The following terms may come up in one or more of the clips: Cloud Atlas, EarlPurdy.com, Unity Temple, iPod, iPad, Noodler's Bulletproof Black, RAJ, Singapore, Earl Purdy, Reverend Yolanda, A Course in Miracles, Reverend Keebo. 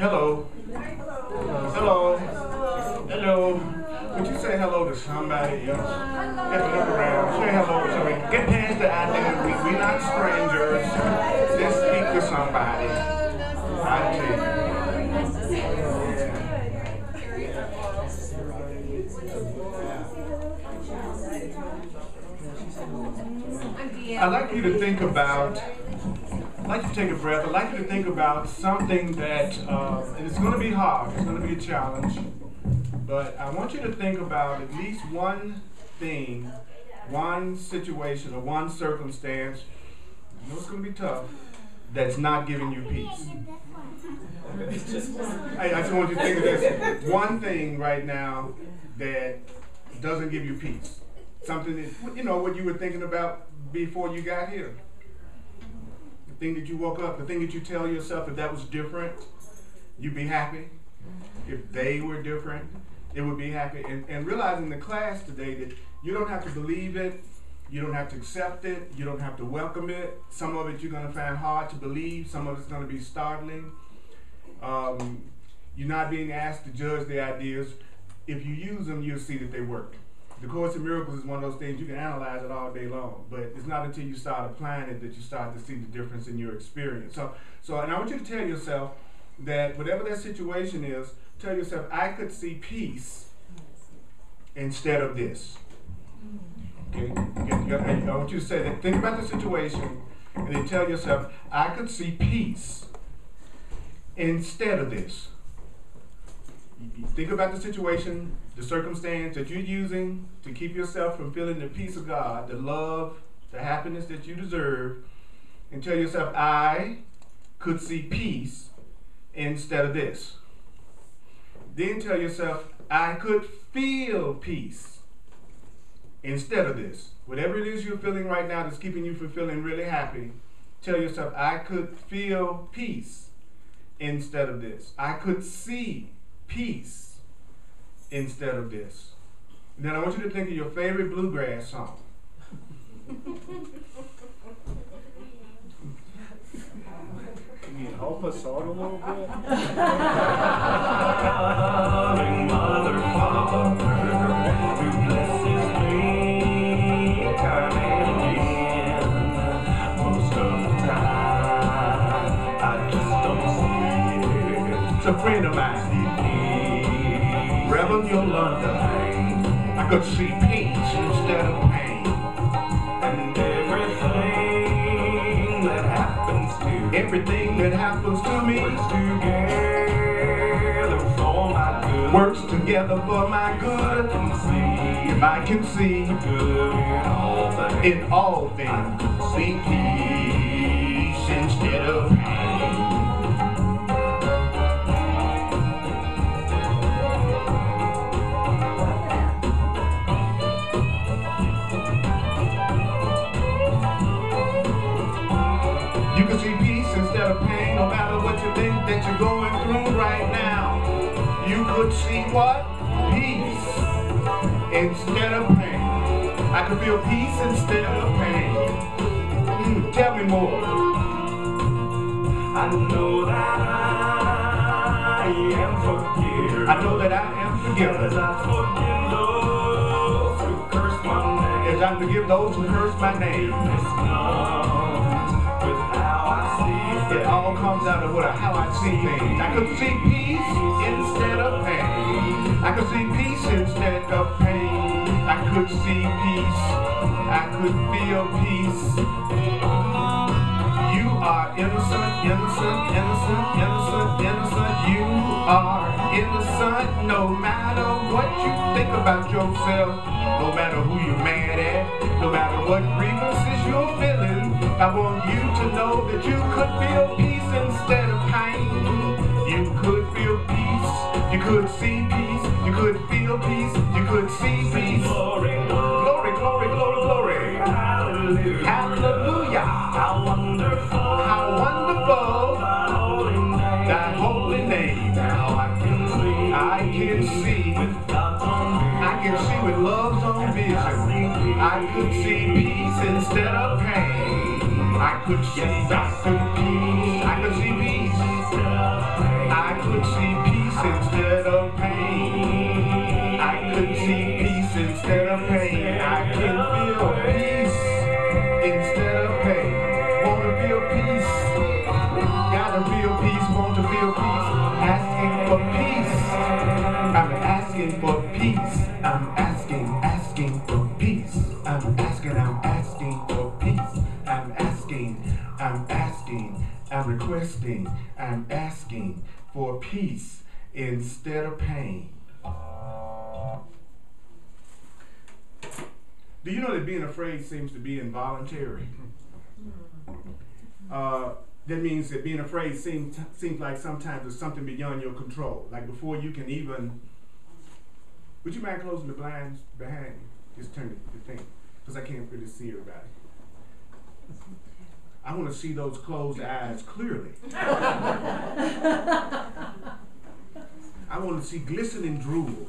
Hello. Hello. Hello. Would you say hello to somebody else? Just look around. Say hello to somebody. Get past the identity. We're not strangers. Just speak to somebody. I tell you. Yeah. I'd like you to think about. I'd like you to take a breath. I'd like you to think about something that, and it's going to be hard, it's going to be a challenge, but I want you to think about at least one thing, one situation, or one circumstance, I know it's going to be tough, that's not giving you peace. I just want you to think of this one thing right now that doesn't give you peace. Something that, you know, what you were thinking about before you got here. Thing that you woke up, the thing that you tell yourself, if that was different, you'd be happy. If they were different, it would be happy. And realizing the class today that you don't have to believe it, you don't have to accept it, you don't have to welcome it. Some of it you're going to find hard to believe. Some of it's going to be startling. You're not being asked to judge the ideas. If you use them, you'll see that they work. The Course in Miracles is one of those things you can analyze it all day long, but it's not until you start applying it that you start to see the difference in your experience. And I want you to tell yourself that whatever that situation is, tell yourself, I could see peace instead of this. Okay? I want you to say that. Think about the situation, and then tell yourself, I could see peace instead of this. Think about the situation, the circumstance that you're using to keep yourself from feeling the peace of God, the love, the happiness that you deserve, and tell yourself, I could see peace instead of this. Then tell yourself, I could feel peace instead of this. Whatever it is you're feeling right now that's keeping you from feeling really happy, tell yourself, I could feel peace instead of this. I could see peace instead of this. And then I want you to think of your favorite bluegrass song. Can you help us out a little bit? Loving Mother, Father, who blesses me time and again. Most of the time, I just don't see it. It's a friend of mine. Reverend Yolanda, I could see peace instead of pain. And everything that happens to me works together for my good. If I can see good in all things, I could see peace instead of pain. That you're going through right now, you could see what? Peace instead of pain. I could feel peace instead of pain. Tell me more. I know that I am forgiven. I know that I am forgiven. As I forgive those who curse my name. As I forgive those who curse my name. It all comes out of how I see things. I could see peace instead of pain. I could see peace instead of pain. I could see peace. I could feel peace. You are innocent, innocent, innocent, innocent, innocent. You are innocent no matter what you think about yourself. No matter who you're mad at. No matter what grievances you're feeling. I want you to know that you could feel peace instead of pain. You could feel peace. You could see peace. You could feel peace. You could see peace. Glory, glory, glory, glory, glory. Hallelujah. Hallelujah. How wonderful thy holy name. Now I can see. I can see with love's own vision. I could see peace instead of pain. I could see peace. I could see peace. I could and requesting and asking for peace instead of pain. Do you know that being afraid seems to be involuntary? That means that being afraid seems like sometimes there's something beyond your control. Like before you can even... Would you mind closing the blinds behind you? Just turn the thing, because I can't really see everybody. I want to see those closed eyes clearly. I want to see glistening drool.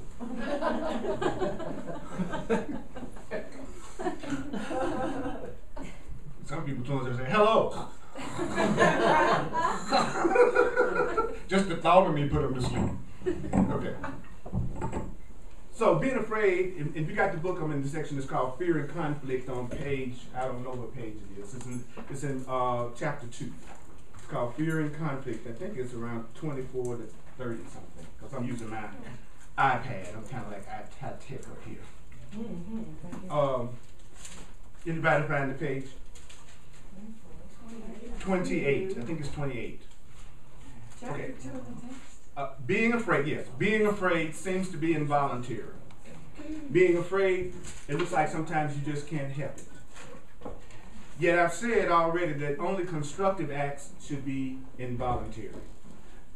Some people turn and say, hello. Just the thought of me put them to sleep. Okay. So being afraid, if you got the book, I'm in the section that's called Fear and Conflict on page, I don't know what page it is. It's in chapter 2. It's called Fear and Conflict. I think it's around 24 to 30 something, because I'm using my iPad. I'm kind of like iTech up here. Anybody find the page? 28. I think it's 28. Okay. Being afraid, yes. Being afraid seems to be involuntary. Being afraid, it looks like sometimes you just can't help it. Yet I've said already that only constructive acts should be involuntary.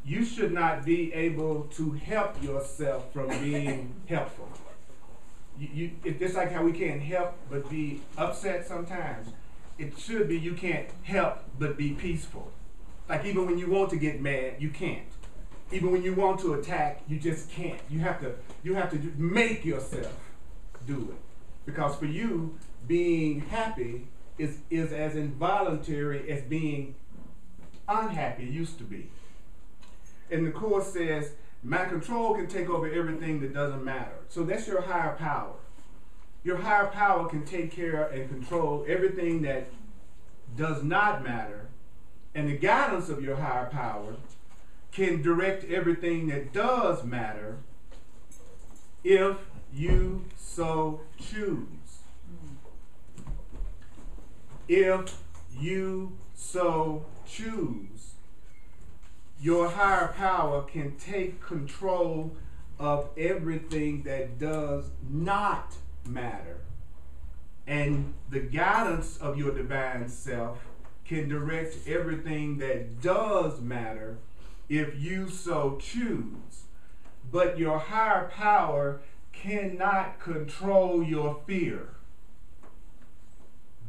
You should not be able to help yourself from being helpful. It's like how we can't help but be upset sometimes. It should be you can't help but be peaceful. Like even when you want to get mad, you can't. Even when you want to attack, you just can't. You have to make yourself do it. Because for you, being happy is as involuntary as being unhappy used to be. And the Course says, my control can take over everything that doesn't matter. So that's your higher power. Your higher power can take care and control everything that does not matter. And the guidance of your higher power can direct everything that does matter if you so choose. If you so choose, your higher power can take control of everything that does not matter. And the guidance of your divine self can direct everything that does matter if you so choose. But your higher power cannot control your fear.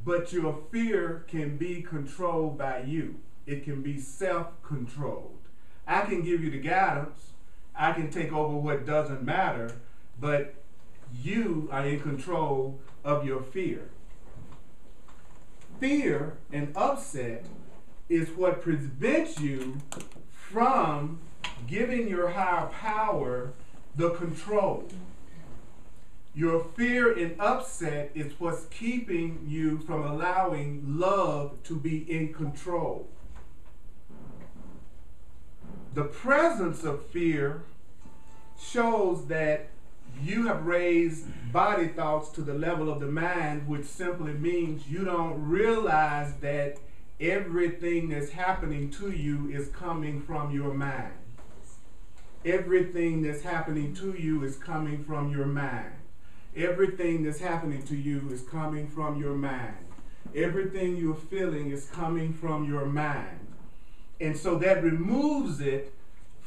But your fear can be controlled by you. It can be self-controlled. I can give you the guidance. I can take over what doesn't matter, but you are in control of your fear. Fear and upset is what prevents you from giving your higher power the control. Your fear and upset is what's keeping you from allowing love to be in control. The presence of fear shows that you have raised body thoughts to the level of the mind, which simply means you don't realize that everything that's happening to you is coming from your mind. Everything that's happening to you is coming from your mind. Everything that's happening to you is coming from your mind. Everything you're feeling is coming from your mind. And so that removes it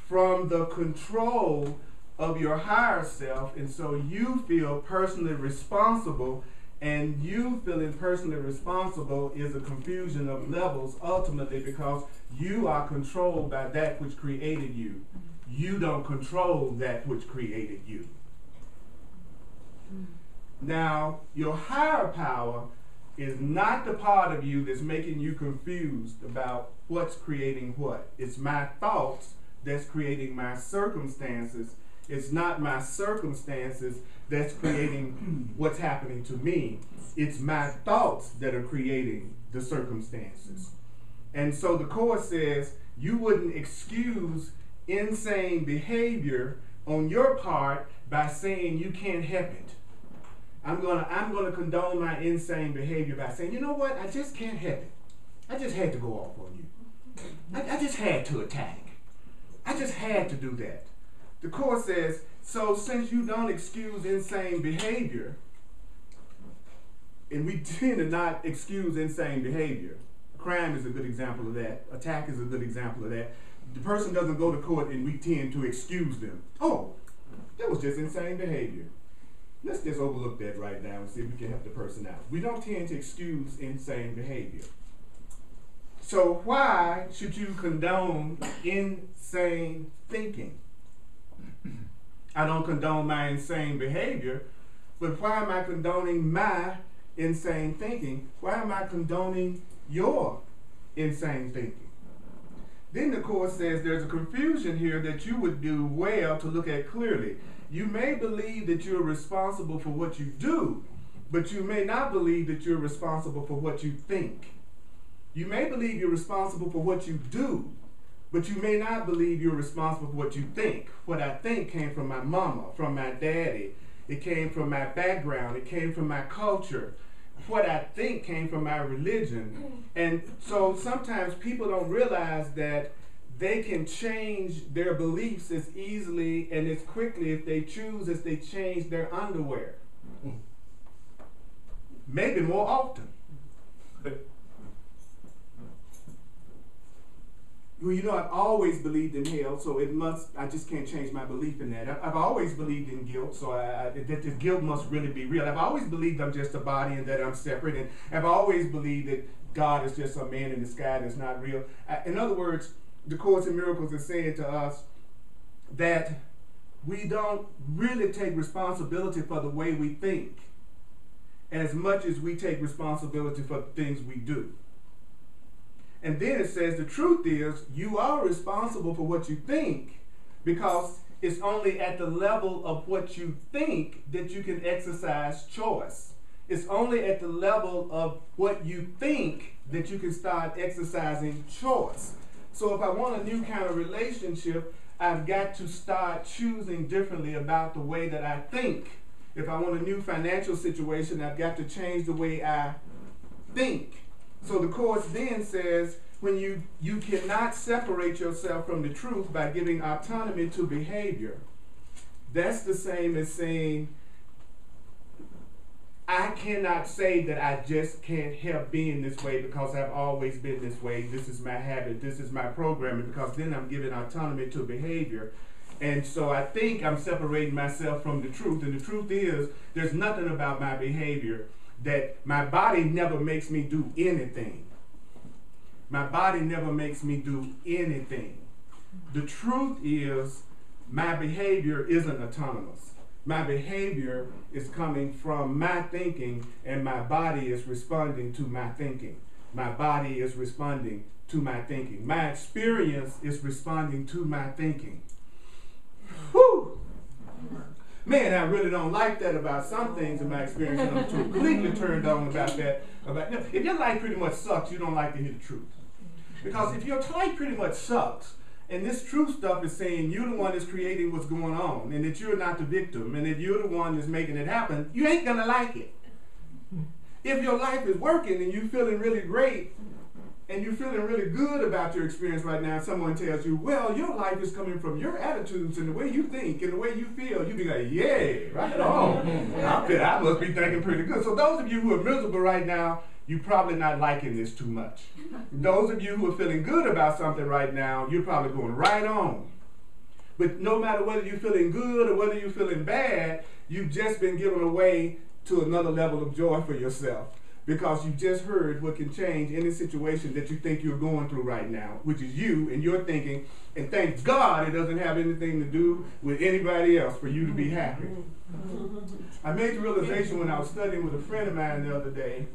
from the control of your higher self. And so you feel personally responsible. And you feeling personally responsible is a confusion of levels ultimately, because you are controlled by that which created you. You don't control that which created you. Now, your higher power is not the part of you that's making you confused about what's creating what. It's my thoughts that's creating my circumstances. It's not my circumstances that's creating what's happening to me. It's my thoughts that are creating the circumstances. And so the Course says you wouldn't excuse insane behavior on your part by saying you can't help it. I'm gonna condone my insane behavior by saying, you know what, I just can't help it. I just had to go off on you. just had to attack. I just had to do that. The Course says, so since you don't excuse insane behavior, and we tend to not excuse insane behavior. Crime is a good example of that. Attack is a good example of that. The person doesn't go to court and we tend to excuse them. Oh, that was just insane behavior. Let's just overlook that right now and see if we can help the person out. We don't tend to excuse insane behavior. So why should you condone insane thinking? I don't condone my insane behavior, but why am I condoning my insane thinking? Why am I condoning your insane thinking? Then the Course says there's a confusion here that you would do well to look at clearly. You may believe that you're responsible for what you do, but you may not believe that you're responsible for what you think. You may believe you're responsible for what you do, but you may not believe you're responsible for what you think. What I think came from my mama, from my daddy. It came from my background. It came from my culture. What I think came from my religion. And so sometimes people don't realize that they can change their beliefs as easily and as quickly if they choose as they change their underwear. Maybe more often. Well, you know, I've always believed in hell, so it must, I just can't change my belief in that. I've always believed in guilt, so that the guilt must really be real. I've always believed I'm just a body and that I'm separate, and I've always believed that God is just a man in the sky that's not real. In other words, the Course in Miracles is saying to us that we don't really take responsibility for the way we think as much as we take responsibility for the things we do. And then it says the truth is you are responsible for what you think, because it's only at the level of what you think that you can exercise choice. It's only at the level of what you think that you can start exercising choice. So if I want a new kind of relationship, I've got to start choosing differently about the way that I think. If I want a new financial situation, I've got to change the way I think. So the Course then says, when you cannot separate yourself from the truth by giving autonomy to behavior, that's the same as saying, I cannot say that I just can't help being this way because I've always been this way. This is my habit. This is my programming, because then I'm giving autonomy to behavior. And so I think I'm separating myself from the truth. And the truth is, there's nothing about my behavior that my body never makes me do anything. My body never makes me do anything. The truth is, my behavior isn't autonomous. My behavior is coming from my thinking, and my body is responding to my thinking. My body is responding to my thinking. My experience is responding to my thinking. Whew! Man, I really don't like that about some things in my experience, and I'm completely turned on about that. If your life pretty much sucks, you don't like to hear the truth. Because if your life pretty much sucks, and this truth stuff is saying you're the one that's creating what's going on, and that you're not the victim, and that you're the one that's making it happen, you ain't gonna like it. If your life is working and you're feeling really great, and you're feeling really good about your experience right now, someone tells you, well, your life is coming from your attitudes and the way you think and the way you feel, you'd be like, yeah, right on. I must be thinking pretty good. So those of you who are miserable right now, you're probably not liking this too much. Those of you who are feeling good about something right now, you're probably going right on. But no matter whether you're feeling good or whether you're feeling bad, you've just been given away to another level of joy for yourself. Because you just heard what can change any situation that you think you're going through right now, which is you and your thinking. And thank God it doesn't have anything to do with anybody else for you to be happy. I made the realization when I was studying with a friend of mine the other day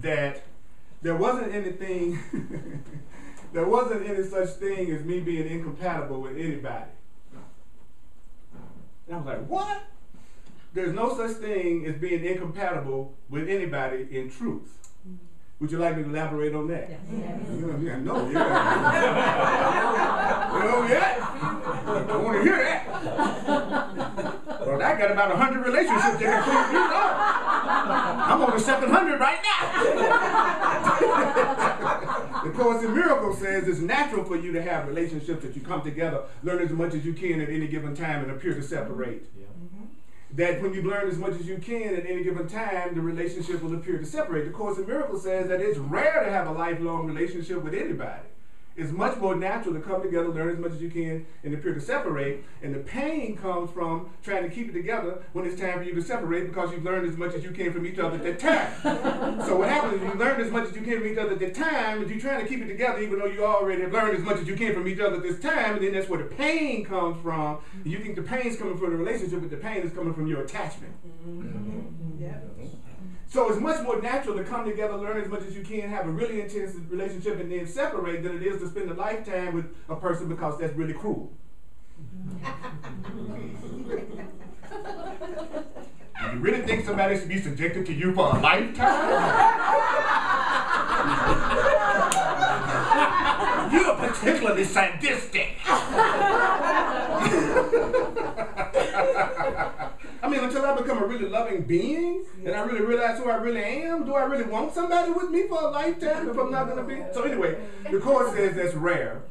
that there wasn't anything, there wasn't any such thing as me being incompatible with anybody. And I was like, what? There's no such thing as being incompatible with anybody in truth. Would you like me to elaborate on that? Yes. Yeah, no, yeah. You know that? I want to hear that. Well, I got about 100 relationships that include you. I'm on the 700 right now. Course in Miracles says it's natural for you to have relationships that you come together, learn as much as you can at any given time, and appear to separate. Yeah. That when you learn as much as you can at any given time, the relationship will appear to separate. The Course in Miracles says that it's rare to have a lifelong relationship with anybody. It's much more natural to come together, learn as much as you can, and appear to separate. And the pain comes from trying to keep it together when it's time for you to separate, because you've learned as much as you can from each other at that time. So what happens is you learn as much as you can from each other at that time, and you're trying to keep it together even though you already have learned as much as you can from each other at this time, and then that's where the pain comes from. And you think the pain's coming from the relationship, but the pain is coming from your attachment. Mm-hmm. Yeah. So it's much more natural to come together, learn as much as you can, have a really intense relationship, and then separate than it is to spend a lifetime with a person, because that's really cruel. Do you really think somebody should be subjected to you for a lifetime? You're particularly sadistic. I mean, until I become a really loving being, and I really realize who I really am, do I really want somebody with me for a lifetime if I'm not going to be? So anyway, the Course says that's rare.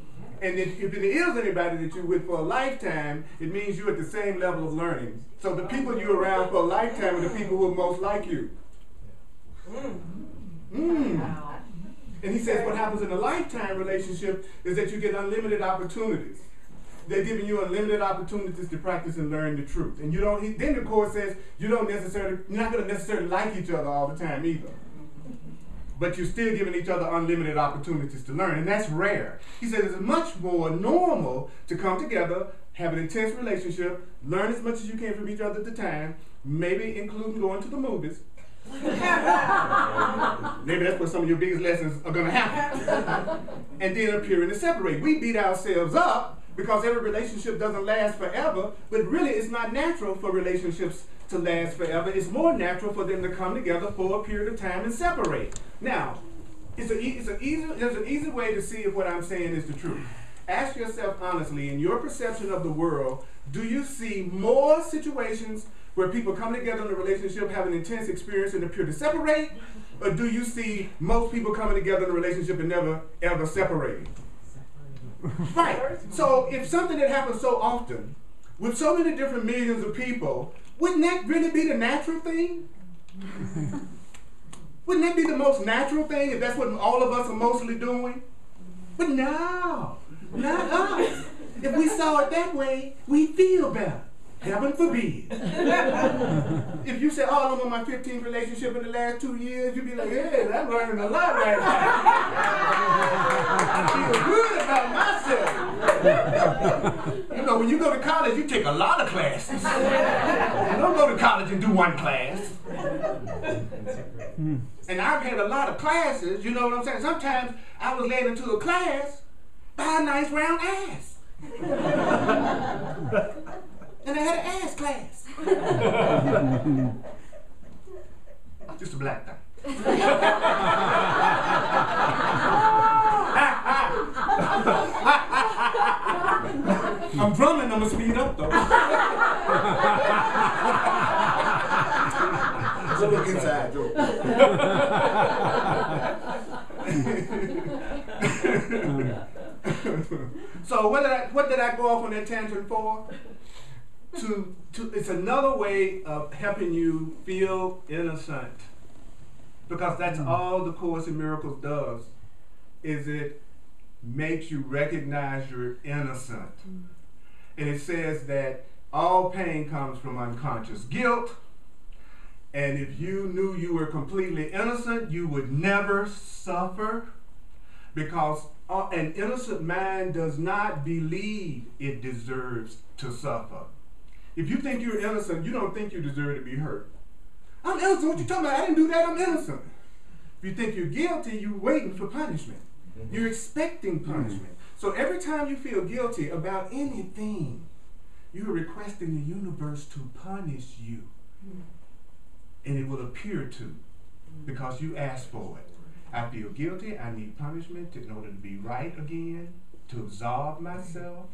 And if it is anybody that you're with for a lifetime, it means you're at the same level of learning. So the people you're around for a lifetime are the people who are most like you. And he says what happens in a lifetime relationship is that you get unlimited opportunities. They're giving you unlimited opportunities to practice and learn the truth. And you don't, then the Course says you don't necessarily, you're not going to necessarily like each other all the time either. But you're still giving each other unlimited opportunities to learn, and that's rare. He says it's much more normal to come together, have an intense relationship, learn as much as you can from each other at the time, maybe including going to the movies. Maybe that's where some of your biggest lessons are going to happen. And then appearing to separate. We beat ourselves up because every relationship doesn't last forever, but really it's not natural for relationships to last forever. It's more natural for them to come together for a period of time and separate. Now, there's an easy way to see if what I'm saying is the truth. Ask yourself honestly, in your perception of the world, do you see more situations where people come together in a relationship, have an intense experience, and appear to separate? Or do you see most people coming together in a relationship and never, ever separating? Right. So if something that happens so often, with so many different millions of people, wouldn't that really be the natural thing? Wouldn't that be the most natural thing if that's what all of us are mostly doing? But no, not us. If we saw it that way, we'd feel better. Heaven forbid. If you say, oh, I'm on my 15th relationship in the last 2 years, you'd be like, hey, I'm learning a lot right now. I feel good about myself. You know, when you go to college, you take a lot of classes. You don't go to college and do one class. And I've had a lot of classes, you know what I'm saying? Sometimes I was led into a class by a nice round ass. And I had an ass class. Just a black thing. I'm drumming, I'm gonna speed up though. It's a little inside joke. So what did I go off on that tangent for? It's another way of helping you feel innocent, because that's all the Course in Miracles does, is it makes you recognize you're innocent. And it says that all pain comes from unconscious guilt, and if you knew you were completely innocent, you would never suffer, because an innocent mind does not believe it deserves to suffer. If you think you're innocent, you don't think you deserve to be hurt. I'm innocent, what you talking about? I didn't do that, I'm innocent. If you think you're guilty, you're waiting for punishment. You're expecting punishment. So every time you feel guilty about anything, you're requesting the universe to punish you. And it will appear to, because you asked for it. I feel guilty, I need punishment in order to be right again, to absolve myself.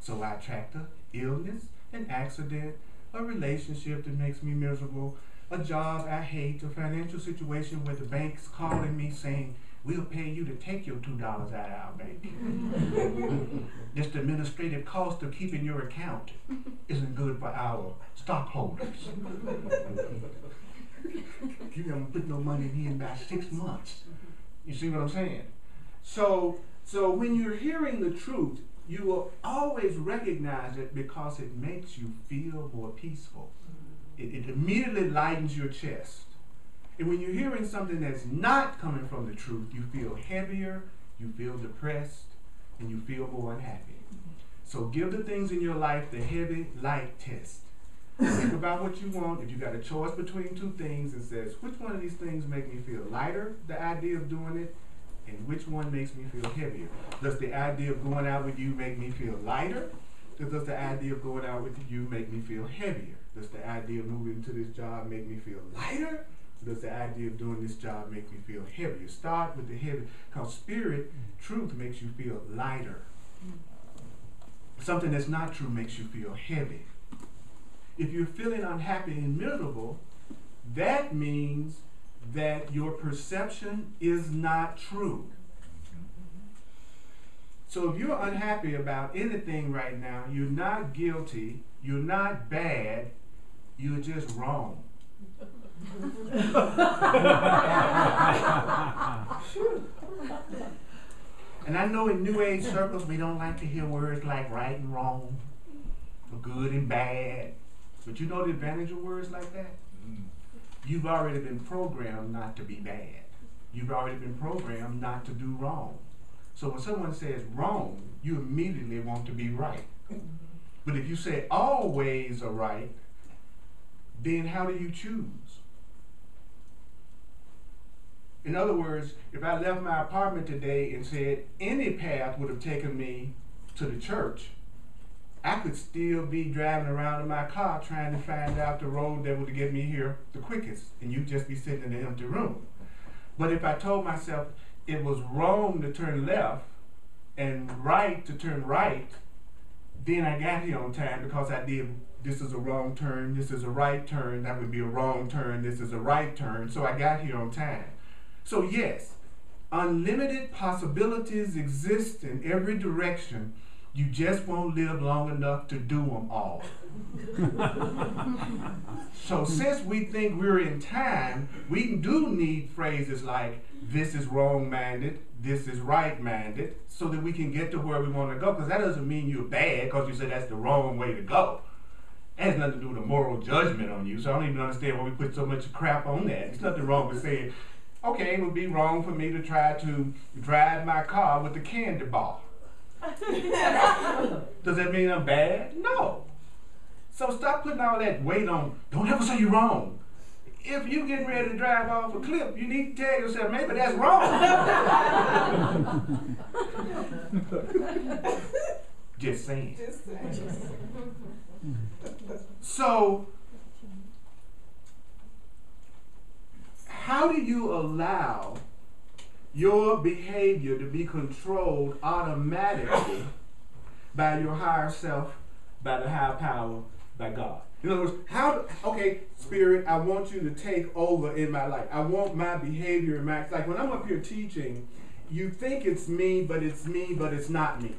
So I attract an illness, an accident, a relationship that makes me miserable, a job I hate, a financial situation where the bank's calling me saying, we'll pay you to take your $2 out of our bank. This administrative cost of keeping your account isn't good for our stockholders. You haven't put no money in here in about 6 months. You see what I'm saying? So when you're hearing the truth, you will always recognize it because it makes you feel more peaceful. It immediately lightens your chest. And when you're hearing something that's not coming from the truth, you feel heavier, you feel depressed, and you feel more unhappy. So give the things in your life the heavy light test. Think about what you want. If you got a choice between two things and says, which one of these things make me feel lighter, the idea of doing it, and which one makes me feel heavier? Does the idea of going out with you make me feel lighter? Or does the idea of going out with you make me feel heavier? Does the idea of moving to this job make me feel lighter? Does the idea of doing this job make me feel heavier? Start with the heavy, because spirit, truth makes you feel lighter. Something that's not true makes you feel heavy. If you're feeling unhappy and miserable, that means that your perception is not true. So if you're unhappy about anything right now, you're not guilty, you're not bad, you're just wrong. And I know in New Age circles we don't like to hear words like right and wrong, or good and bad, but you know the advantage of words like that? You've already been programmed not to be bad. You've already been programmed not to do wrong. So when someone says wrong, you immediately want to be right. But if you say all ways are right, then how do you choose? In other words, if I left my apartment today and said any path would have taken me to the church, I could still be driving around in my car trying to find out the road that would get me here the quickest, and you'd just be sitting in an empty room. But if I told myself it was wrong to turn left and right to turn right, then I got here on time because I did. This is a wrong turn, this is a right turn, that would be a wrong turn, this is a right turn, so I got here on time. So yes, unlimited possibilities exist in every direction, you just won't live long enough to do them all. So since we think we're in time, we do need phrases like, this is wrong-minded, this is right-minded, so that we can get to where we want to go, because that doesn't mean you're bad because you said that's the wrong way to go. That has nothing to do with a moral judgment on you, so I don't even understand why we put so much crap on that. There's nothing wrong with saying, okay, it would be wrong for me to try to drive my car with a candy ball. Does that mean I'm bad? No. So stop putting all that weight on, don't ever say you're wrong. If you're getting ready to drive off a cliff, you need to tell yourself, maybe that's wrong. Just saying. Just saying. So, how do you allow your behavior to be controlled automatically by your higher self, by the higher power, by God? In other words, how, okay, Spirit, I want you to take over in my life. I want my behavior in my, like when I'm up here teaching, you think it's me, but it's me, but it's not me.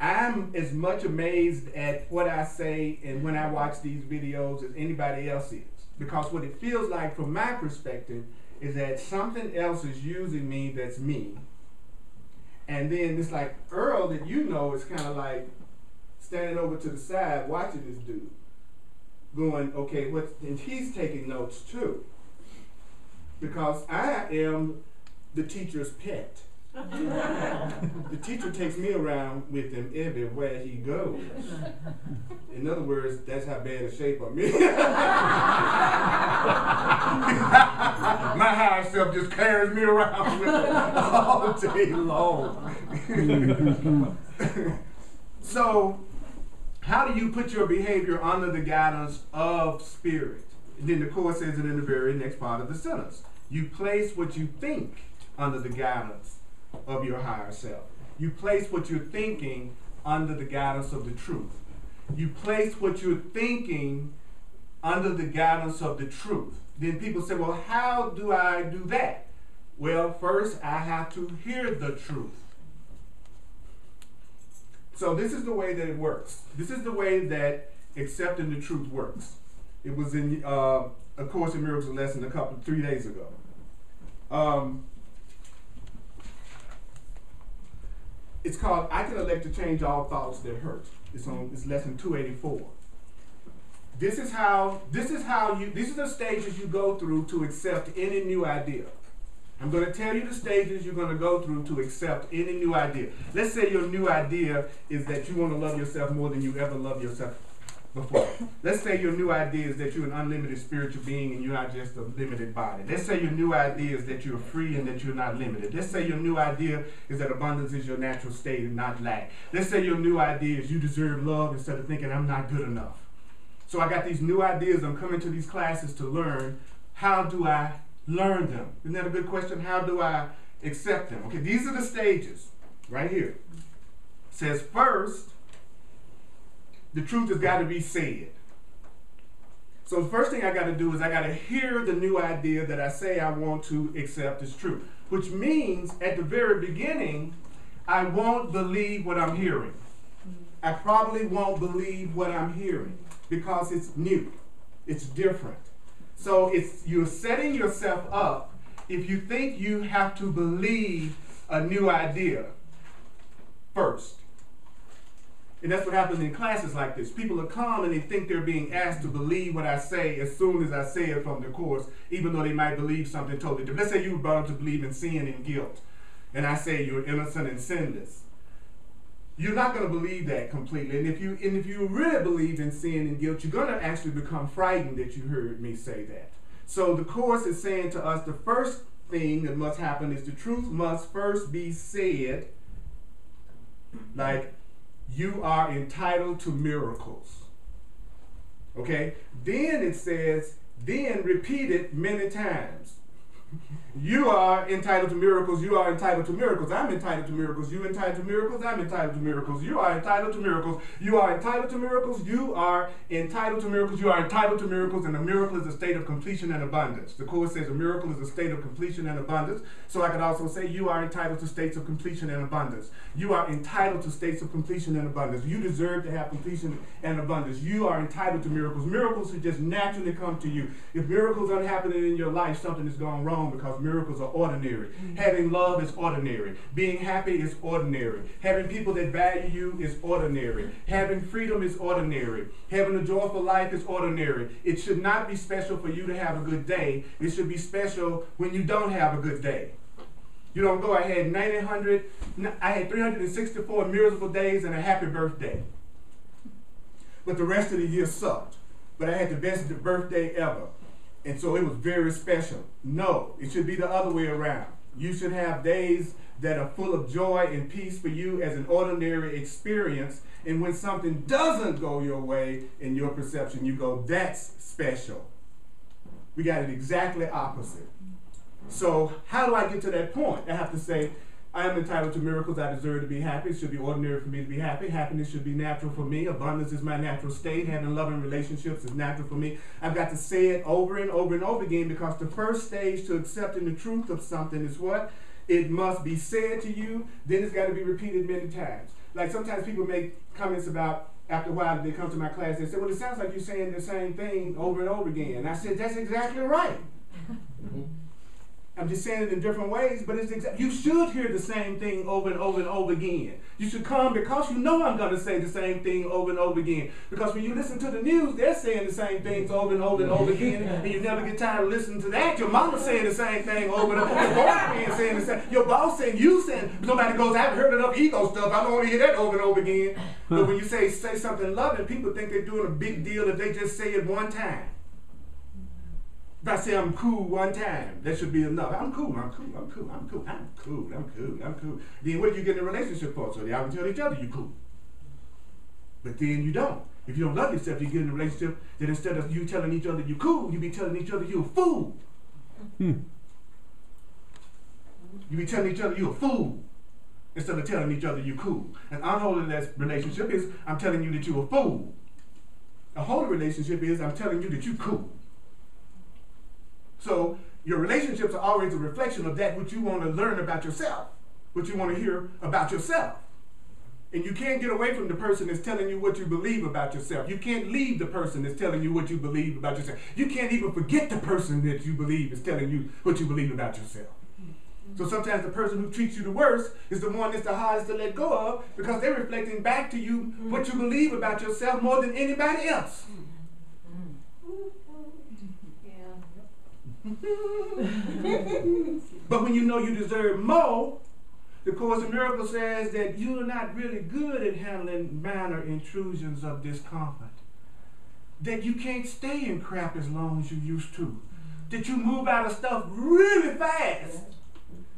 I'm as much amazed at what I say and when I watch these videos as anybody else is. Because what it feels like from my perspective is that something else is using me that's me. And then it's like Earl that you know is kind of like standing over to the side watching this dude going, okay, what's, and he's taking notes too. Because I am the teacher's pet. The teacher takes me around with him everywhere he goes. In other words, that's how bad a shape I'm in. My higher self just carries me around with him all day long. So, how do you put your behavior under the guidance of spirit? And then the Course says it in the very next part of the sentence. You place what you think under the guidance of your higher self. You place what you're thinking under the guidance of the truth. You place what you're thinking under the guidance of the truth. Then people say, well, how do I do that? Well, first I have to hear the truth. So this is the way that it works. This is the way that accepting the truth works. It was in A Course in Miracles lesson a couple, 3 days ago. It's called, I Can Elect to Change All Thoughts That Hurt. It's lesson 284. This is the stages you go through to accept any new idea. I'm going to tell you the stages you're going to go through to accept any new idea. Let's say your new idea is that you want to love yourself more than you ever loved yourself before. Let's say your new idea is that you're an unlimited spiritual being and you're not just a limited body. Let's say your new idea is that you're free and that you're not limited. Let's say your new idea is that abundance is your natural state and not lack. Let's say your new idea is you deserve love instead of thinking I'm not good enough. So I got these new ideas. I'm coming to these classes to learn. How do I learn them? Isn't that a good question? How do I accept them? Okay, these are the stages right here. It says first, the truth has got to be said. So the first thing I got to do is I got to hear the new idea that I say I want to accept as true, which means at the very beginning, I won't believe what I'm hearing. I probably won't believe what I'm hearing because it's new, it's different. So you're setting yourself up if you think you have to believe a new idea first. And that's what happens in classes like this. People are calm and they think they're being asked to believe what I say as soon as I say it from the Course, even though they might believe something totally different. Let's say you were brought up to believe in sin and guilt, and I say you're innocent and sinless. You're not going to believe that completely. And if you really believe in sin and guilt, you're going to actually become frightened that you heard me say that. So the Course is saying to us the first thing that must happen is the truth must first be said, like you are entitled to miracles. Okay? Then it says, then repeat it many times. You are entitled to miracles, you are entitled to miracles, I'm entitled to miracles, you're entitled to miracles, I'm entitled to miracles, you are entitled to miracles, you are entitled to miracles, you are entitled to miracles, you are entitled to miracles, and a miracle is a state of completion and abundance. The Course says a miracle is a state of completion and abundance, so I could also say you are entitled to states of completion and abundance. You are entitled to states of completion and abundance. You deserve to have completion and abundance. You are entitled to miracles. Miracles should just naturally come to you. If miracles aren't happening in your life, something is gone wrong because miracles are ordinary. Having love is ordinary. Being happy is ordinary. Having people that value you is ordinary. Having freedom is ordinary. Having a joyful life is ordinary. It should not be special for you to have a good day. It should be special when you don't have a good day. You don't go, I had 364 miserable days and a happy birthday. But the rest of the year sucked. But I had the best birthday ever. And so it was very special. No, it should be the other way around. You should have days that are full of joy and peace for you as an ordinary experience. And when something doesn't go your way in your perception, you go, that's special. We got it exactly opposite. So how do I get to that point? I have to say, I am entitled to miracles. I deserve to be happy. It should be ordinary for me to be happy. Happiness should be natural for me. Abundance is my natural state. Having loving relationships is natural for me. I've got to say it over and over and over again because the first stage to accepting the truth of something is what? It must be said to you. Then it's got to be repeated many times. Like sometimes people make comments about, after a while they come to my class, they say, well, it sounds like you're saying the same thing over and over again. And I said, that's exactly right. I'm just saying it in different ways, but it's you should hear the same thing over and over and over again. You should come because you know I'm going to say the same thing over and over again. Because when you listen to the news, they're saying the same things over and over and over again, and you never get tired of listening to that. Your mama's saying the same thing over and over. Your boyfriend's saying the same. Your boss saying, you saying. Nobody goes, I haven't heard enough ego stuff. I don't want to hear that over and over again. But when you say something loving, people think they're doing a big deal if they just say it one time. If I say I'm cool one time, that should be enough. I'm cool, I'm cool, I'm cool, I'm cool, I'm cool, I'm cool, I'm cool. Then what do you get in a relationship for? So y'all can tell each other you're cool. But then you don't. If you don't love yourself, you get in a relationship that instead of you telling each other you're cool, you be telling each other you're a fool. You be telling each other you're a fool instead of telling each other you're cool. An unholy relationship is I'm telling you that you're a fool. A holy relationship is I'm telling you that you're cool. So your relationships are always a reflection of that which you want to learn about yourself, what you want to hear about yourself. And you can't get away from the person that's telling you what you believe about yourself. You can't leave the person that's telling you what you believe about yourself. You can't even forget the person that you believe is telling you what you believe about yourself. So sometimes the person who treats you the worst is the one that's the hardest to let go of, because they're reflecting back to you what you believe about yourself more than anybody else. But when you know you deserve more, the Course in Miracles says that you're not really good at handling minor intrusions of discomfort. That you can't stay in crap as long as you used to. That you move out of stuff really fast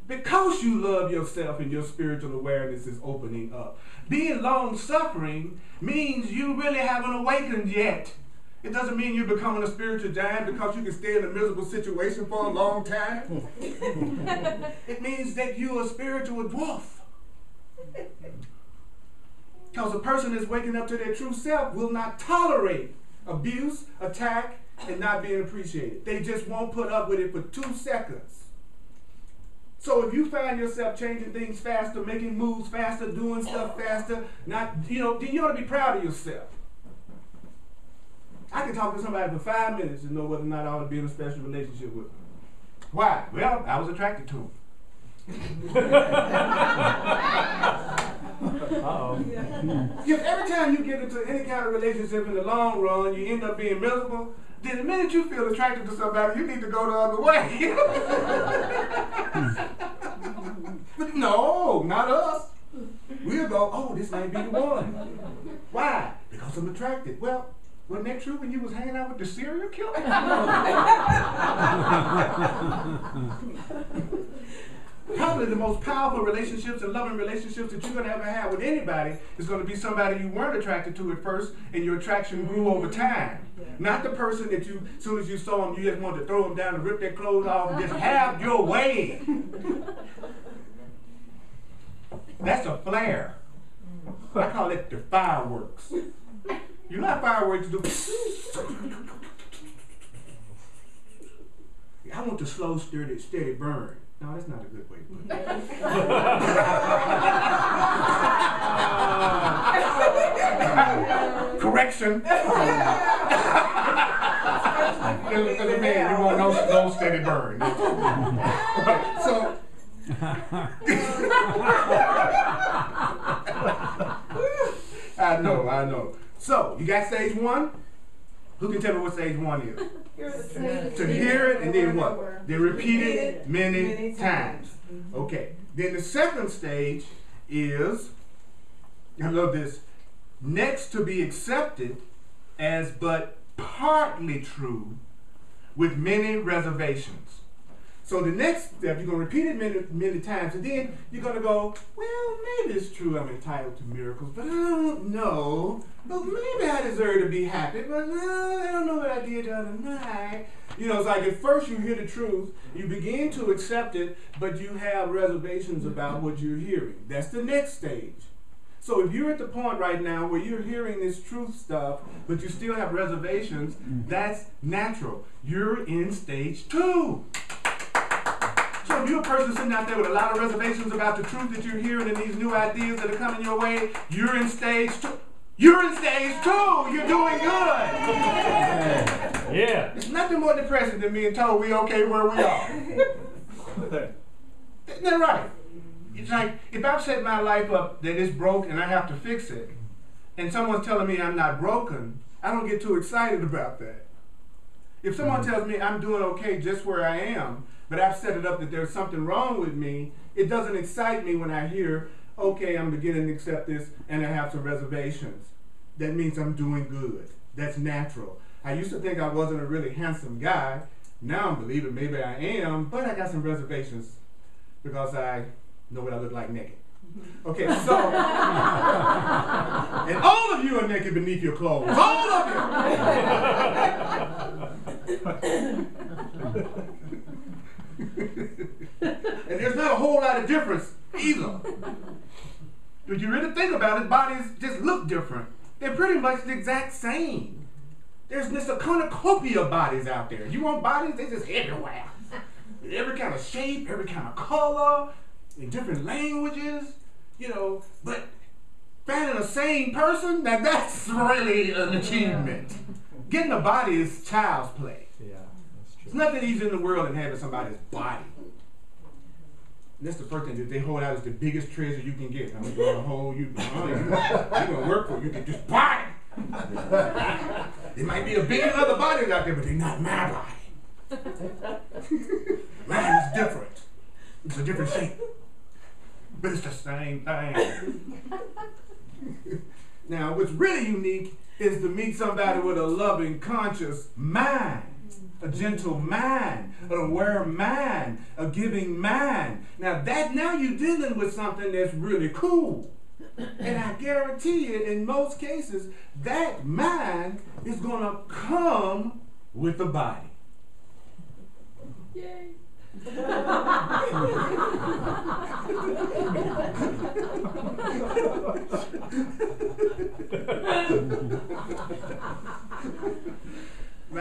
because you love yourself and your spiritual awareness is opening up. Being long-suffering means you really haven't awakened yet. It doesn't mean you're becoming a spiritual giant because you can stay in a miserable situation for a long time. It means that you're a spiritual dwarf. Because a person that's waking up to their true self will not tolerate abuse, attack, and not being appreciated. They just won't put up with it for 2 seconds. So if you find yourself changing things faster, making moves faster, doing stuff faster, then you ought to be proud of yourself. I can talk to somebody for 5 minutes and know whether or not I ought to be in a special relationship with them. Why? Well, I was attracted to him. Because every time you get into any kind of relationship in the long run, you end up being miserable. Then the minute you feel attracted to somebody, you need to go the other way. But no, not us. We'll go, oh, this might be the one. Why? Because I'm attracted. Well, wasn't that true when you was hanging out with the serial killer? Probably the most powerful relationships and loving relationships that you're going to ever have with anybody is going to be somebody you weren't attracted to at first, and your attraction grew over time. Not the person that you, as soon as you saw him, you just wanted to throw him down and rip their clothes off and just have your way. That's a flare. I call it the fireworks. You like fireworks, do. I want the slow, steady burn. No, that's not a good way to put it. Correction. As a man, you want no slow, steady burn. So. I know. So, you got stage one? Who can tell me what stage one is? To hear it and then what? Then repeat it many times. Okay. Then the second stage is, I love this, next to be accepted as but partly true with many reservations. So the next step, you're going to repeat it many times, and then you're going to go, well, maybe it's true I'm entitled to miracles, but I don't know. But maybe I deserve to be happy, but no, I don't know what I did the other night. You know, it's like at first you hear the truth, you begin to accept it, but you have reservations about what you're hearing. That's the next stage. So if you're at the point right now where you're hearing this truth stuff, but you still have reservations, that's natural. You're in stage two. So if you're a person sitting out there with a lot of reservations about the truth that you're hearing and these new ideas that are coming your way, you're in stage two. You're in stage two. You're doing good. Yeah. It's nothing more depressing than being told we okay where we are. They're right. It's like if I've set my life up that it's broke and I have to fix it, and someone's telling me I'm not broken, I don't get too excited about that. If someone tells me I'm doing okay just where I am, but I've set it up that there's something wrong with me, it doesn't excite me when I hear, okay, I'm beginning to accept this and I have some reservations. That means I'm doing good. That's natural. I used to think I wasn't a really handsome guy. Now I'm believing maybe I am, but I got some reservations because I know what I look like naked. Okay, so, and all of you are naked beneath your clothes. All of you! And there's not a whole lot of difference either. If you really think about it, bodies just look different. They're pretty much the exact same. There's a cornucopia of bodies out there. You want bodies? They're just everywhere. Every kind of shape, every kind of color, in different languages, you know. But finding a sane person, now that's really an achievement. Getting a body is child's play. Yeah, that's true. There's nothing easier in the world than having somebody's body. And that's the first thing that they hold out is the biggest treasure you can get. I'm going to hold you. You're going to work for it. You can just buy it. It might be a billion other bodies out there, but they're not my body. Mine is different. It's a different shape. But it's the same thing. Now, what's really unique is to meet somebody with a loving, conscious mind, a gentle mind, an aware mind, a giving mind. Now you're dealing with something that's really cool. And I guarantee you, in most cases, that mind is going to come with the body. Yay.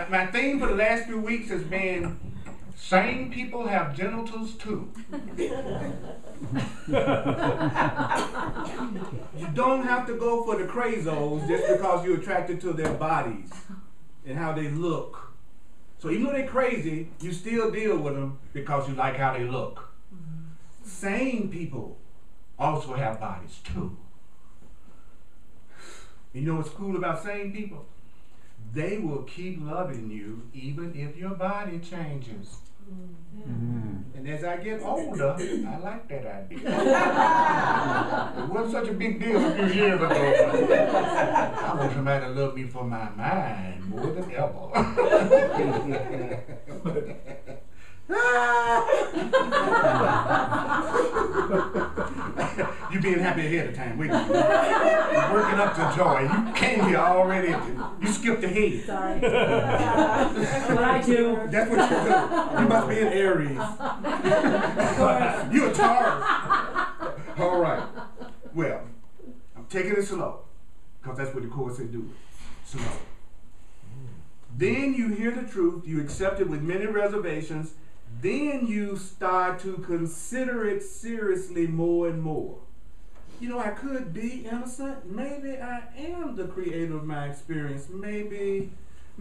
My theme for the last few weeks has been, sane people have genitals too. You don't have to go for the crazos just because you're attracted to their bodies and how they look. So even though they're crazy, you still deal with them because you like how they look. Sane people also have bodies too. You know what's cool about sane people? They will keep loving you even if your body changes. Mm-hmm. And as I get older, I like that idea. It wasn't such a big deal a few years ago. I want somebody to love me for my mind more than ever. You're being happy ahead of time, wait a minute. You're working up to joy. You came here already. You skipped ahead. Sorry. That's what I do. That's what you do. You must be an Aries. You're a Taurus. All right. Well, I'm taking it slow, because that's what the Course said do. Slow. Then you hear the truth, you accept it with many reservations, then you start to consider it seriously more and more. You know, I could be innocent. Maybe I am the creator of my experience. Maybe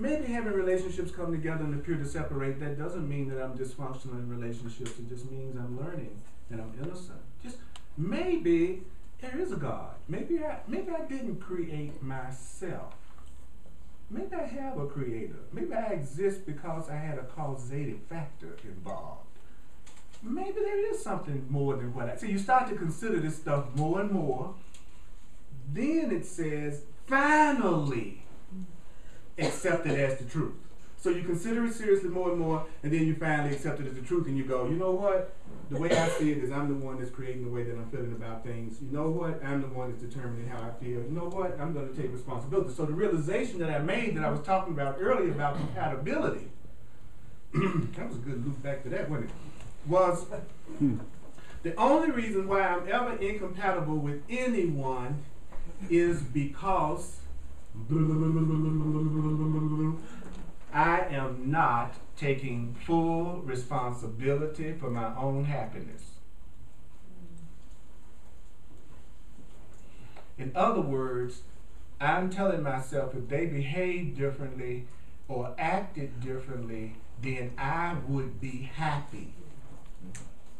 having relationships come together and appear to separate, that doesn't mean that I'm dysfunctional in relationships. It just means I'm learning that I'm innocent. Just maybe there is a God. Maybe I didn't create myself. Maybe I have a creator. Maybe I exist because I had a causative factor involved. Maybe there is something more than what I... So you start to consider this stuff more and more. Then it says, finally, accept it as the truth. So you consider it seriously more and more, and then you finally accept it as the truth, and you go, you know what? The way I see it is I'm the one that's creating the way that I'm feeling about things. You know what? I'm the one that's determining how I feel. You know what? I'm going to take responsibility. So the realization that I made that I was talking about earlier about compatibility, that was a good loop back to that, wasn't it? Was the only reason why I'm ever incompatible with anyone is because I am not taking full responsibility for my own happiness. In other words, I'm telling myself if they behaved differently or acted differently, then I would be happy.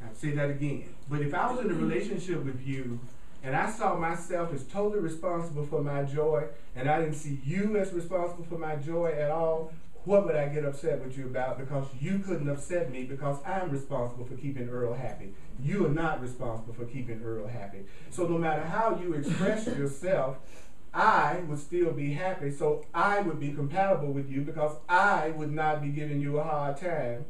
I'll say that again. But if I was in a relationship with you and I saw myself as totally responsible for my joy and I didn't see you as responsible for my joy at all, what would I get upset with you about? Because you couldn't upset me because I'm responsible for keeping Earl happy. You are not responsible for keeping Earl happy. So no matter how you express yourself, I would still be happy. So I would be compatible with you because I would not be giving you a hard time.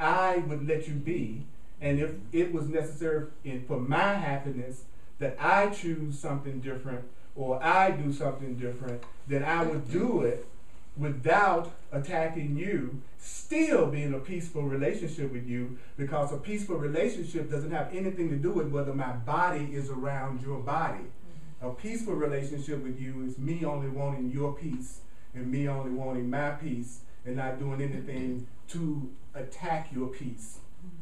I would let you be. And if it was necessary for my happiness that I choose something different or I do something different, then I would do it without attacking you, still being a peaceful relationship with you, because a peaceful relationship doesn't have anything to do with whether my body is around your body. A peaceful relationship with you is me only wanting your peace and me only wanting my peace and not doing anything to attack your peace,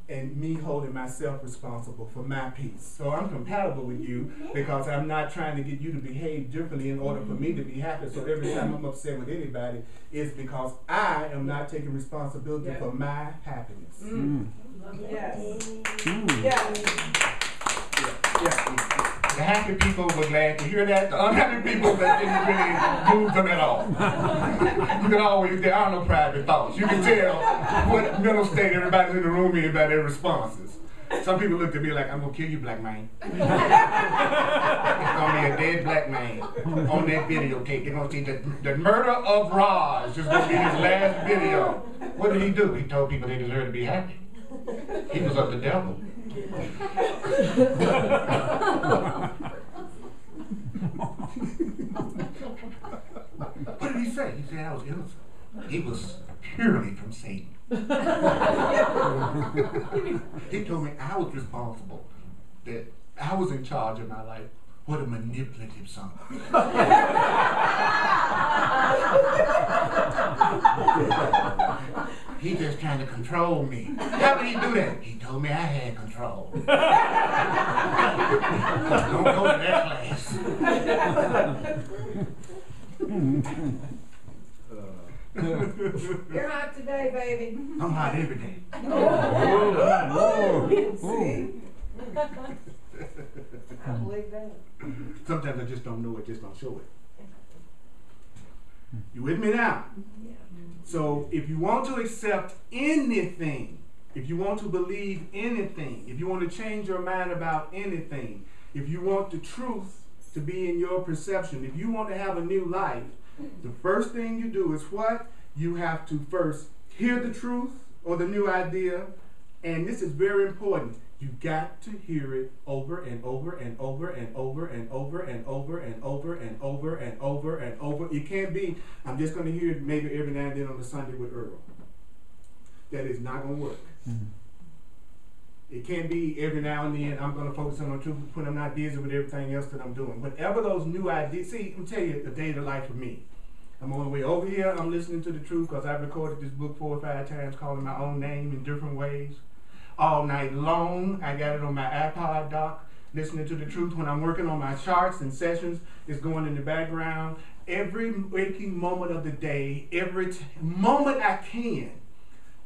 and me holding myself responsible for my peace. So I'm compatible with you because I'm not trying to get you to behave differently in order for me to be happy. So every time I'm upset with anybody, it's because I am not taking responsibility for my happiness. The happy people were glad to hear that. The unhappy people that didn't really move them at all. You can always, there are no private thoughts. You can tell what mental state everybody's in the room is by their responses. Some people looked at me like, I'm going to kill you, black man. It's going to be a dead black man on that video tape. They're going to see the murder of Raj is going to be his last video. What did he do? He told people they deserve to be happy. He was of the devil. What did he say? He said I was innocent. He was purely from Satan. He told me I was responsible, that I was in charge of my life. What a manipulative son. He just trying to control me. How did he do that? He told me I had control. Don't go to that class. You're hot today, baby. I'm hot every day. I believe that. Sometimes I just don't know it, just don't show it. You with me now? Yeah. So if you want to accept anything, if you want to believe anything, if you want to change your mind about anything, if you want the truth to be in your perception, if you want to have a new life, the first thing you do is what? You have to first hear the truth or the new idea. And this is very important. You've got to hear it over and over and over and over and over and over and over and over and over and over. It can't be, I'm just going to hear it maybe every now and then on a Sunday with Earl. That is not going to work. It can't be every now and then I'm going to focus on the truth when I'm not busy with everything else that I'm doing. Whatever those new ideas, see, I'm telling you the day to life for me. I'm on the way over here, I'm listening to the truth because I've recorded this book 4 or 5 times calling my own name in different ways. All night long, I got it on my iPod dock, listening to the truth. When I'm working on my charts and sessions, it's going in the background. Every waking moment of the day, every moment I can,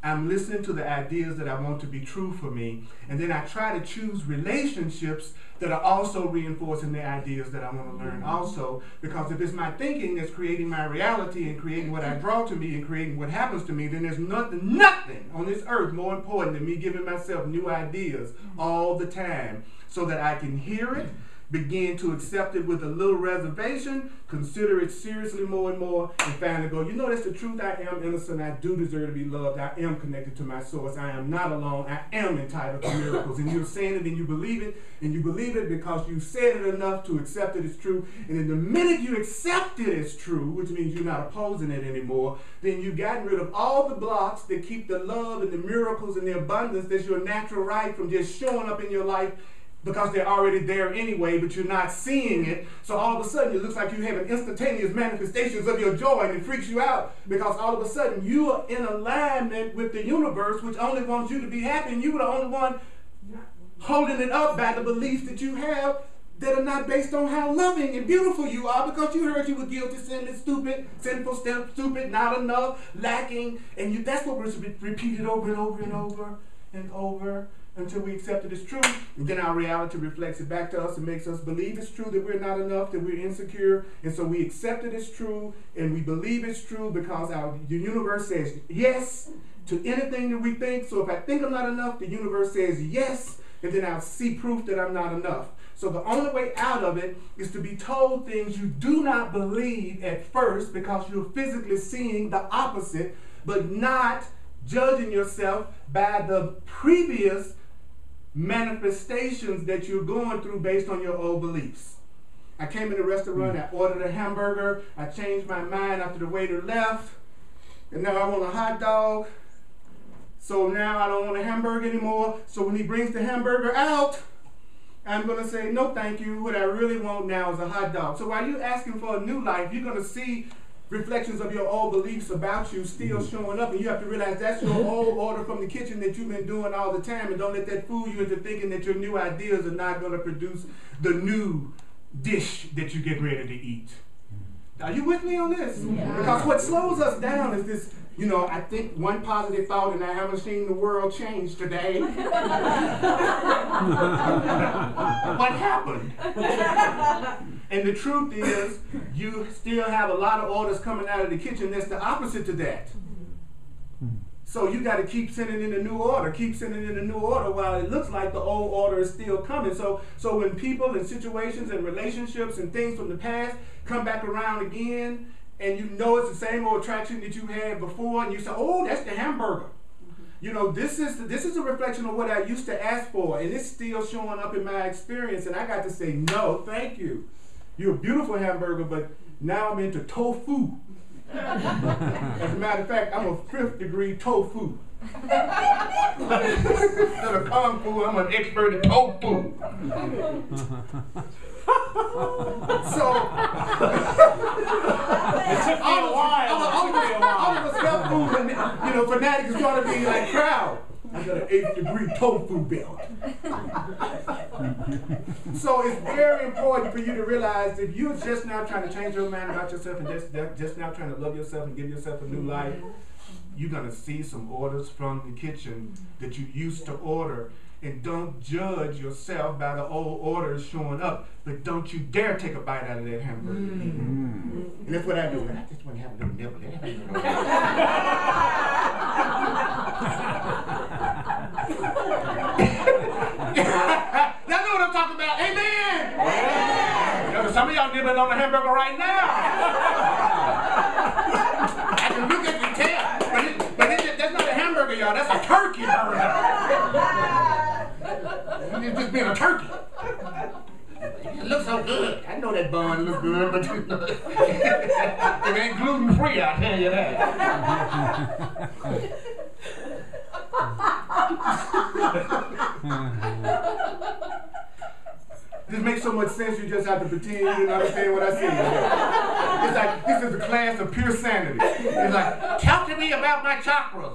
I'm listening to the ideas that I want to be true for me. And then I try to choose relationships that are also reinforcing the ideas that I want to learn also. Because if it's my thinking that's creating my reality and creating what I draw to me and creating what happens to me, then there's nothing on this earth more important than me giving myself new ideas all the time so that I can hear it, begin to accept it with a little reservation, consider it seriously more and more, and finally go, you know, that's the truth. I am innocent. I do deserve to be loved. I am connected to my source. I am not alone. I am entitled to miracles. And you're saying it and you believe it, and you believe it because you said it enough to accept it as true. And then the minute you accept it as true, which means you're not opposing it anymore, then you've gotten rid of all the blocks that keep the love and the miracles and the abundance that's your natural right from just showing up in your life, because they're already there anyway, but you're not seeing it. So all of a sudden, it looks like you have an instantaneous manifestations of your joy, and it freaks you out because all of a sudden, you are in alignment with the universe, which only wants you to be happy, and you were the only one holding it up by the beliefs that you have that are not based on how loving and beautiful you are, because you heard you were guilty, sinless, stupid, sinful, stupid, not enough, lacking, and you, that's what was repeated over and over and over and over, until we accept it as true, and then our reality reflects it back to us and makes us believe it's true that we're not enough, that we're insecure, and so we accept it as true, and we believe it's true because the universe says yes to anything that we think. So if I think I'm not enough, the universe says yes, and then I'll see proof that I'm not enough. So the only way out of it is to be told things you do not believe at first because you're physically seeing the opposite, but not judging yourself by the previous manifestations that you're going through based on your old beliefs. I came in the restaurant, I ordered a hamburger, I changed my mind after the waiter left, and now I want a hot dog, so now I don't want a hamburger anymore, so when he brings the hamburger out, I'm going to say, no thank you, what I really want now is a hot dog. So while you're asking for a new life, you're going to see reflections of your old beliefs about you still showing up, and you have to realize that's your old order from the kitchen that you've been doing all the time, and don't let that fool you into thinking that your new ideas are not going to produce the new dish that you get ready to eat. Are you with me on this? Yeah. Because what slows us down is this, you know, I think one positive thought, and I haven't seen the world change today. What happened? And the truth is, you still have a lot of orders coming out of the kitchen that's the opposite to that. So you got to keep sending in a new order, while it looks like the old order is still coming. So when people and situations and relationships and things from the past come back around again, and you know it's the same old attraction that you had before, and you say, oh, that's the hamburger. You know, this is a reflection of what I used to ask for, and it's still showing up in my experience, and I got to say, no, thank you. You're a beautiful hamburger, but now I'm into tofu. As a matter of fact, I'm a 5th degree tofu. Instead of kung fu, I'm an expert in tofu. All of us health food and, you know, fanatics is trying to be like proud. I got an 8th degree tofu belt. So it's very important for you to realize if you're just now trying to change your mind about yourself and just now trying to love yourself and give yourself a new life, you're going to see some orders from the kitchen that you used to order. And don't judge yourself by the old orders showing up, but don't you dare take a bite out of that hamburger. And that's what I do. I just want to have a little nibble. Y'all know what I'm talking about. Amen! Amen. Some of y'all nibbling on the hamburger right now. I can look at the tail, but that's not a hamburger, y'all. That's a turkey burger. It's just being a turkey. It looks so good. I know that bun looks good, but it ain't gluten free, I tell you that. This makes so much sense, you just have to pretend you didn't understand what I said. It's like, this is a class of pure sanity. It's like, talk to me about my chakras.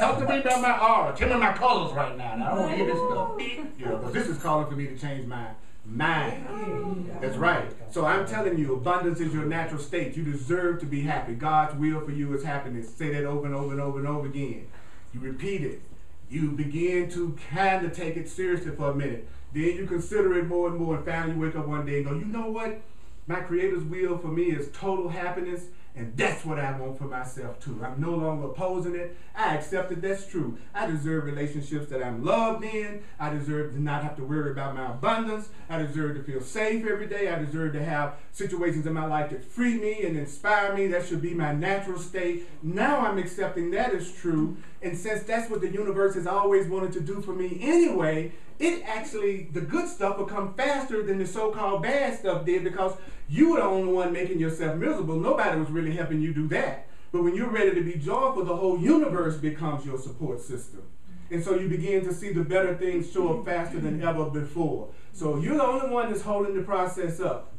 Talk to me about my aura. Tell me my colors right now. I don't want to hear this stuff. You know, because this is calling for me to change my mind. That's right. So I'm telling you, abundance is your natural state. You deserve to be happy. God's will for you is happiness. Say that over and over and over and over again. You repeat it. You begin to kind of take it seriously for a minute. Then you consider it more and more, and finally you wake up one day and go, you know what? My Creator's will for me is total happiness. And that's what I want for myself, too. I'm no longer opposing it. I accept that that's true. I deserve relationships that I'm loved in. I deserve to not have to worry about my abundance. I deserve to feel safe every day. I deserve to have situations in my life that free me and inspire me. That should be my natural state. Now I'm accepting that is true. And since that's what the universe has always wanted to do for me anyway, it actually, the good stuff will come faster than the so-called bad stuff did, because you were the only one making yourself miserable. Nobody was really helping you do that. But when you're ready to be joyful, the whole universe becomes your support system. And so you begin to see the better things show up faster than ever before. So you're the only one that's holding the process up.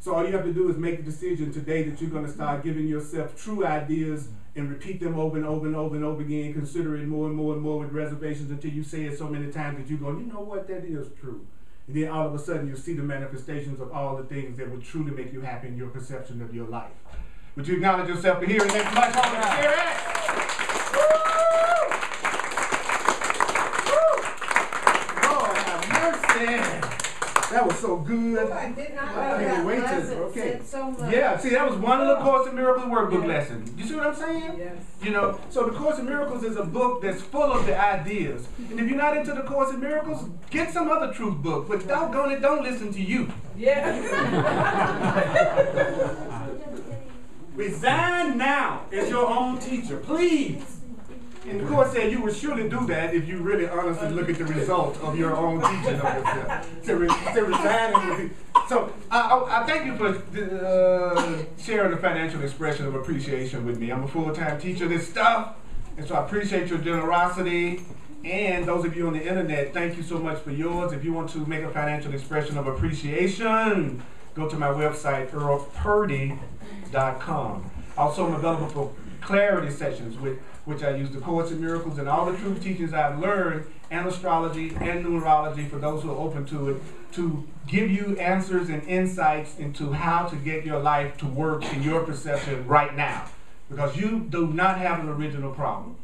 So all you have to do is make the decision today that you're going to start giving yourself true ideas and repeat them over and over and over and over again, consider it more and more and more with reservations until you say it so many times that you go, you know what, that is true. And then all of a sudden you see the manifestations of all the things that would truly make you happy in your perception of your life. Would you acknowledge yourself for hearing that much? Lord have mercy. That was so good. Oh, I did not know that. Wait till, okay. So yeah, see, that was one little Course in Miracles workbook lesson. You see what I'm saying? Yes. You know, so the Course in Miracles is a book that's full of the ideas. And if you're not into the Course in Miracles, get some other truth book. But doggone it, don't listen to you. Yeah. Resign now as your own teacher, please. And the Course said you would surely do that if you really honestly look at the result of your own teaching of yourself. So I thank you for sharing the financial expression of appreciation with me. I'm a full-time teacher of this stuff. And so I appreciate your generosity. And those of you on the internet, thank you so much for yours. If you want to make a financial expression of appreciation, go to my website, EarlPurdy.com. Also, I'm available for clarity sessions, which I use the Course in Miracles and all the true teachings I've learned, and astrology and numerology, for those who are open to it, to give you answers and insights into how to get your life to work in your perception right now. Because you do not have an original problem.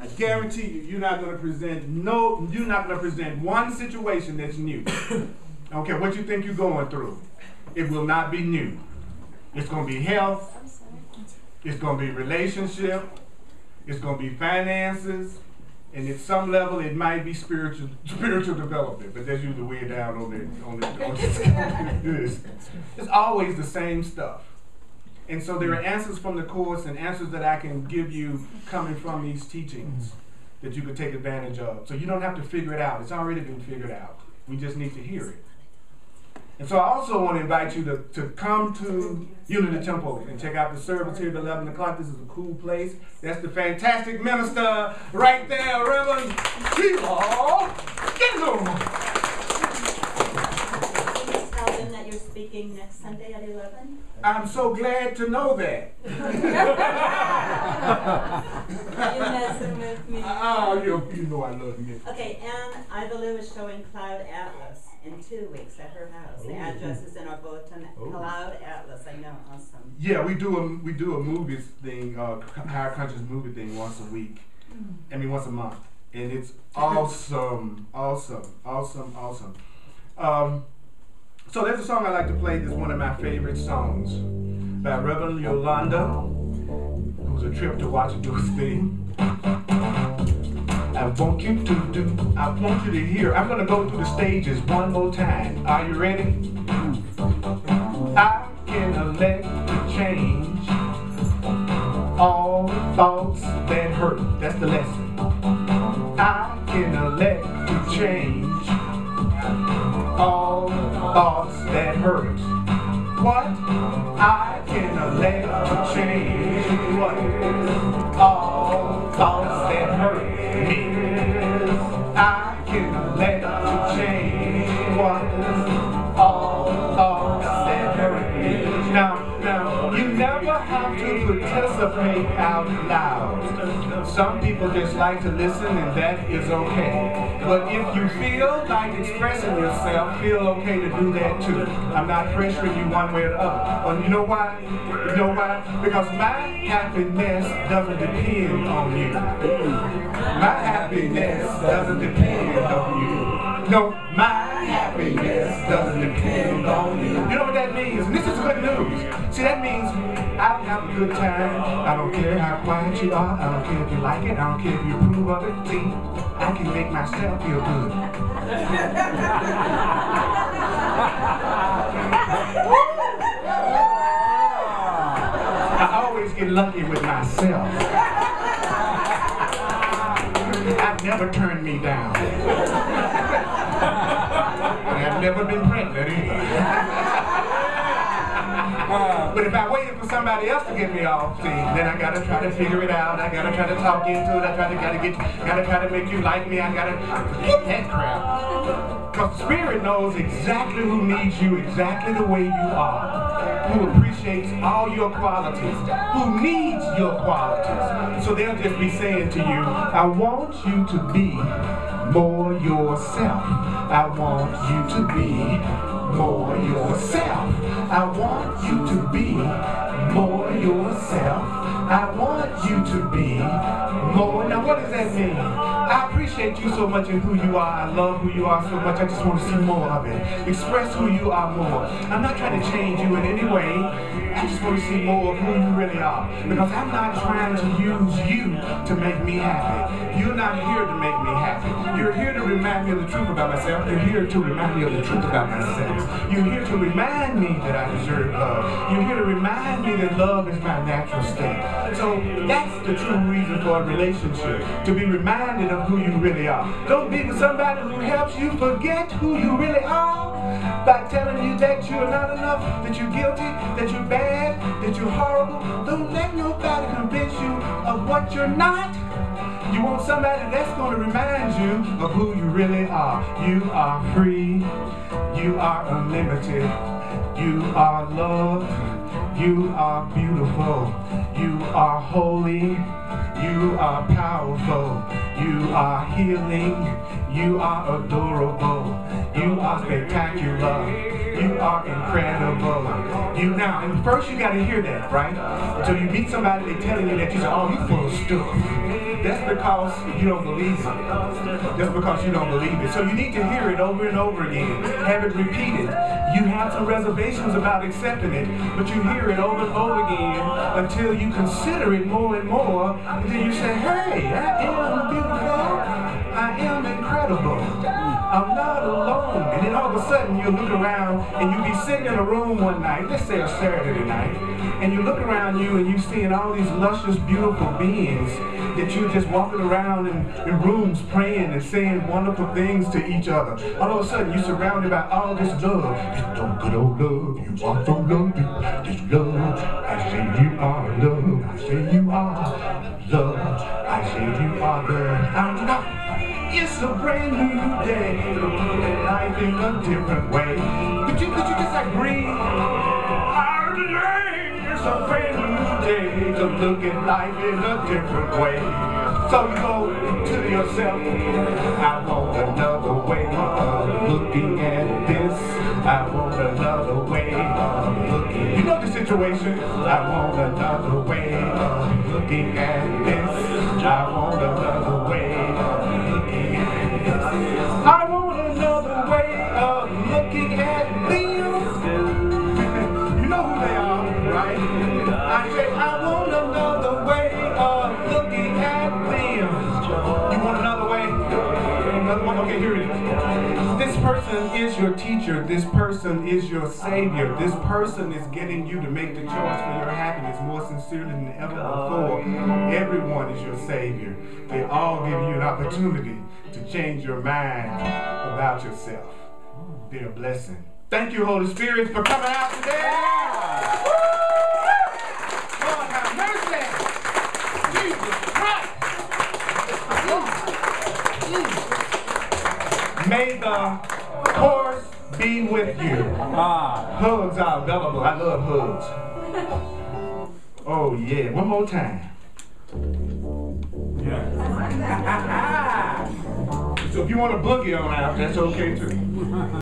I guarantee you, you're not going to present one situation that's new. I don't care what you think you're going through. It will not be new. It's going to be health. It's going to be relationship. It's going to be finances. And at some level, it might be spiritual development, but that's usually way down on this. It's always the same stuff. And so there are answers from the Course and answers that I can give you coming from these teachings that you can take advantage of. So you don't have to figure it out. It's already been figured out. We just need to hear it. And so I also want to invite you to come to Unity Temple and check out the service here at 11 o'clock. This is a cool place. That's the fantastic minister right there, Reverend Keebo. That you're speaking next Sunday at 11? I'm so glad to know that. You're messing with me. Oh, you know I love you. Okay, and I believe it's showing Cloud Atlas in 2 weeks at her house. Ooh. The address is in our bulletin. Ooh. Cloud Atlas, I know, awesome. Yeah, we do a movies thing, higher conscious movie thing once a week. I mean, once a month. And it's awesome, awesome, awesome, awesome. So there's a song I like to play that's one of my favorite songs by Reverend Yolanda, who's a trip to watch her do his thing. I want you to do, I want you to hear. I'm gonna go through the stages one more time. Are you ready? I can elect to change all thoughts that hurt. That's the lesson. I can elect to change all thoughts that hurt. What? I can elect to change. What? All thoughts that hurt me. I can elect to change. What? All thoughts that hurt me. Now, you never have to participate out loud. Some people just like to listen, and that is okay. But if you feel like expressing yourself, feel okay to do that too. I'm not pressuring you one way or the other. But you know why? You know why? Because my happiness doesn't depend on you. My happiness doesn't depend on you. No, my happiness doesn't depend on you. You know what that means? And this is good news. See, that means I'll have a good time. I don't care how quiet you are. I don't care if you like it. I don't care if you approve of it. See? I can make myself feel good. I always get lucky with myself. I've never turned me down. And I've never been pregnant either. But if I waited for somebody else to get me off, see, then I gotta try to figure it out. I gotta try to talk into it. I gotta try to make you like me. I gotta forget that crap. Cause Spirit knows exactly who needs you, exactly the way you are, who appreciates all your qualities, who needs your qualities. So they'll just be saying to you, I want you to be more yourself. I want you to be more yourself. I want you to be more yourself. I want you to be more. Now what does that mean? I appreciate you so much in who you are. I love who you are so much. I just want to see more of it. Express who you are more. I'm not trying to change you in any way. I just want to see more of who you really are. Because I'm not trying to use you to make me happy. You're not not here to make me happy. You're here to remind me of the truth about myself. You're here to remind me of the truth about myself. You're here to remind me that I deserve love. You're here to remind me that love is my natural state. So that's the true reason for a relationship, to be reminded of who you really are. Don't be with somebody who helps you forget who you really are by telling you that you're not enough, that you're guilty, that you're bad, that you're horrible. Don't let nobody convince you of what you're not. You want somebody that's going to remind you of who you really are. You are free. You are unlimited. You are loved. You are beautiful. You are holy. You are powerful. You are healing. You are adorable. You are spectacular. You are incredible. You now, and first you gotta hear that, right? So you meet somebody, they telling you that you say, "Oh, you full of stuff." That's because you don't believe it. That's because you don't believe it. So you need to hear it over and over again. Have it repeated. You have some reservations about accepting it, but you hear it over and over again until you consider it more and more. And then you say, "Hey, I am beautiful. I am incredible. I'm not alone." And then all of a sudden you look around and you be sitting in a room one night, let's say a Saturday night, and you look around you and you seeing all these luscious, beautiful beings that you're just walking around in rooms praying and saying wonderful things to each other. All of a sudden you're surrounded by all this love. It's so good old love, you are so lovely, this love. I say you are love, I say you are love, I say you are love. I'm not. It's a brand new day, and life in a different way. Could you just agree? It's a brand new day to look at life in a different way. So you go to yourself, I want another way of looking at this. I want another way of looking. You know the situation. I want another way of looking at this. I want another way of I want another way of looking at them. You know who they are, right? I say, I want another way of looking at them. You want another way? Another one? Okay, here it is. This person is your teacher. This person is your savior. This person is getting you to make the choice for your happiness more sincerely than ever before. Everyone is your savior. They all give you an opportunity to change your mind about yourself. They're a blessing. Thank you, Holy Spirit, for coming out today. Yeah. Woo! Lord, have mercy. Jesus Christ. Jesus. May the Course be with you. Hugs are available. I love hugs. Oh, yeah. One more time. Yeah. So if you want to boogie on out, that's okay too.